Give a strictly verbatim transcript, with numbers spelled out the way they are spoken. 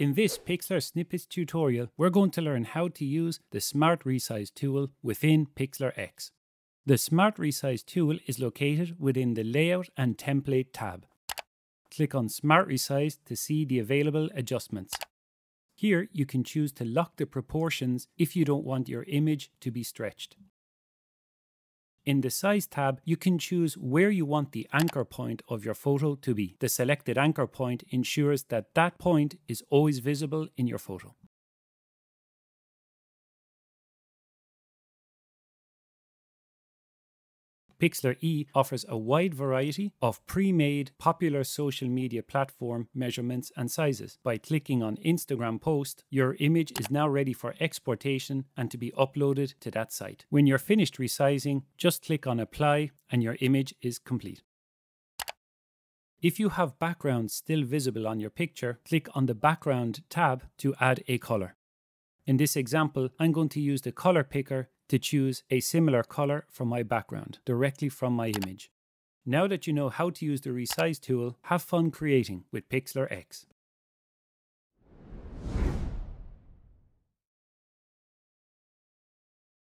In this Pixlr Snippets tutorial, we're going to learn how to use the Smart Resize tool within Pixlr X. The Smart Resize tool is located within the Layout and Template tab. Click on Smart Resize to see the available adjustments. Here you can choose to lock the proportions if you don't want your image to be stretched. In the Size tab, you can choose where you want the anchor point of your photo to be. The selected anchor point ensures that that point is always visible in your photo. Pixlr E offers a wide variety of pre-made popular social media platform measurements and sizes. By clicking on Instagram post, your image is now ready for exportation and to be uploaded to that site. When you're finished resizing, just click on apply and your image is complete. If you have background still visible on your picture, click on the background tab to add a color. In this example, I'm going to use the color picker to choose a similar color for my background directly from my image. Now that you know how to use the Resize tool, have fun creating with Pixlr X.